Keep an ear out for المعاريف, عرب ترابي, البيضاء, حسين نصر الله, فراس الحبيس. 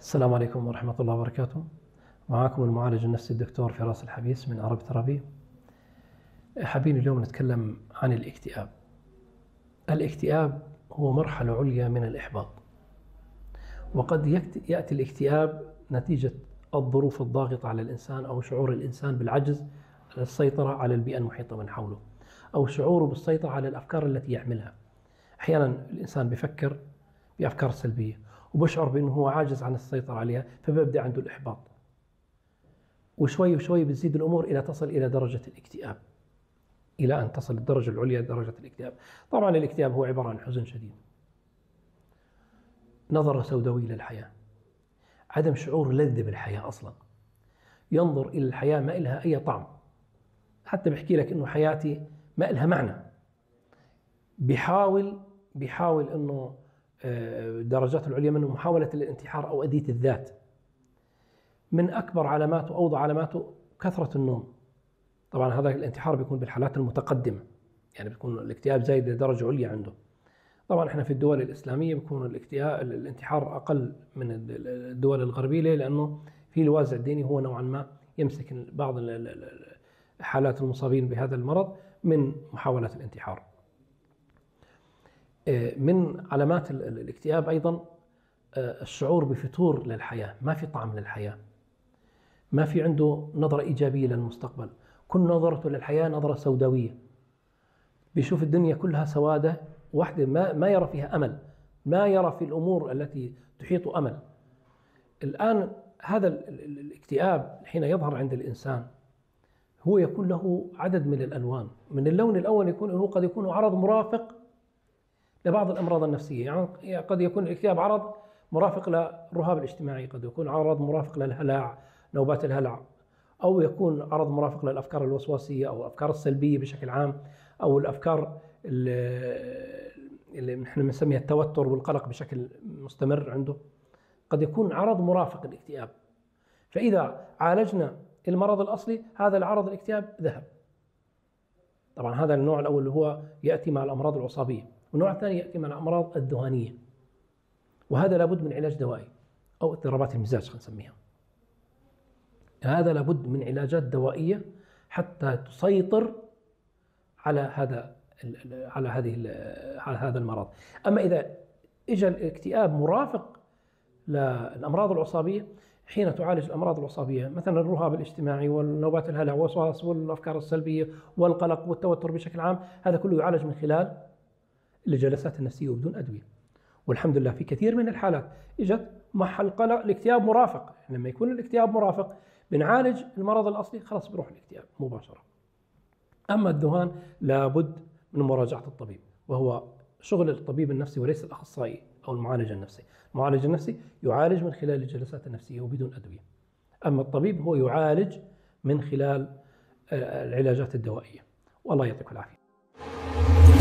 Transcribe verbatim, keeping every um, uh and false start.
السلام عليكم ورحمة الله وبركاته. معاكم المعالج النفسي الدكتور فراس الحبيس من عرب ترابي. حابين اليوم نتكلم عن الاكتئاب. الاكتئاب هو مرحلة عليا من الإحباط، وقد يأتي الاكتئاب نتيجة الظروف الضاغطة على الإنسان أو شعور الإنسان بالعجز على السيطرة على البيئة المحيطة من حوله، أو شعوره بالسيطرة على الأفكار التي يعملها. أحيانا الإنسان بيفكر بأفكار سلبية وبشعر بأنه هو عاجز عن السيطرة عليها، فبيبدأ عنده الإحباط، وشوي وشوي بتزيد الأمور إلى تصل إلى درجة الاكتئاب، إلى أن تصل الدرجة العليا درجة الاكتئاب. طبعا الاكتئاب هو عبارة عن حزن شديد، نظرة سوداوية للحياة، عدم شعور لذة بالحياة أصلا، ينظر إلى الحياة ما إلها أي طعم، حتى بحكي لك إنه حياتي ما إلها معنى. بحاول بحاول إنه الدرجات العليا منه محاولة الانتحار أو أذية الذات. من أكبر علاماته أوضع علاماته كثرة النوم. طبعا هذا الانتحار بيكون بالحالات المتقدمة، يعني بيكون الاكتئاب زايد لدرجة عليا عنده. طبعا احنا في الدول الإسلامية بيكون الاكتئاب الانتحار أقل من الدول الغربية، لأنه في الوازع الديني هو نوعا ما يمسك بعض حالات المصابين بهذا المرض من محاولة الانتحار. من علامات الاكتئاب أيضا الشعور بفتور للحياة، ما في طعم للحياة، ما في عنده نظرة إيجابية للمستقبل، كل نظرته للحياة نظرة سوداوية، بيشوف الدنيا كلها سوادة واحدة، ما, ما يرى فيها أمل، ما يرى في الأمور التي تحيط أمل. الآن هذا الاكتئاب حين يظهر عند الإنسان هو يكون له عدد من الألوان. من اللون الأول يكون أنه قد يكون عرض مرافق لبعض الأمراض النفسية، يعني قد يكون الاكتئاب عرض مرافق للرهاب الاجتماعي، قد يكون عرض مرافق للهلع، نوبات الهلع، أو يكون عرض مرافق للأفكار الوسواسية أو الأفكار السلبية بشكل عام، أو الأفكار اللي نحن بنسميها التوتر والقلق بشكل مستمر عنده، قد يكون عرض مرافق الاكتئاب. فإذا عالجنا المرض الأصلي هذا العرض الاكتئاب ذهب. طبعا هذا النوع الأول اللي هو يأتي مع الأمراض العصابية، والنوع الثاني يأتي مع الأمراض الذهانية، وهذا لابد من علاج دوائي، أو اضطرابات المزاج خلينا نسميها. هذا لابد من علاجات دوائية حتى تسيطر على هذا على هذه على هذا المرض. أما إذا إجا الاكتئاب مرافق للأمراض العصابية، حين تعالج الأمراض العصابية مثلا الرهاب الاجتماعي والنوبات الهلع والوسواس والأفكار السلبية والقلق والتوتر بشكل عام، هذا كله يعالج من خلال الجلسات النفسية وبدون أدوية. والحمد لله في كثير من الحالات إجت مع القلق الاكتئاب مرافق. لما يكون الاكتئاب مرافق بنعالج المرض الأصلي، خلاص بروح الاكتئاب مباشرة. أما الدهان لابد من مراجعة الطبيب، وهو شغل الطبيب النفسي وليس الأخصائي أو المعالج النفسي. المعالج النفسي يعالج من خلال الجلسات النفسية وبدون أدوية، أما الطبيب هو يعالج من خلال العلاجات الدوائية. والله يعطيكم العافية.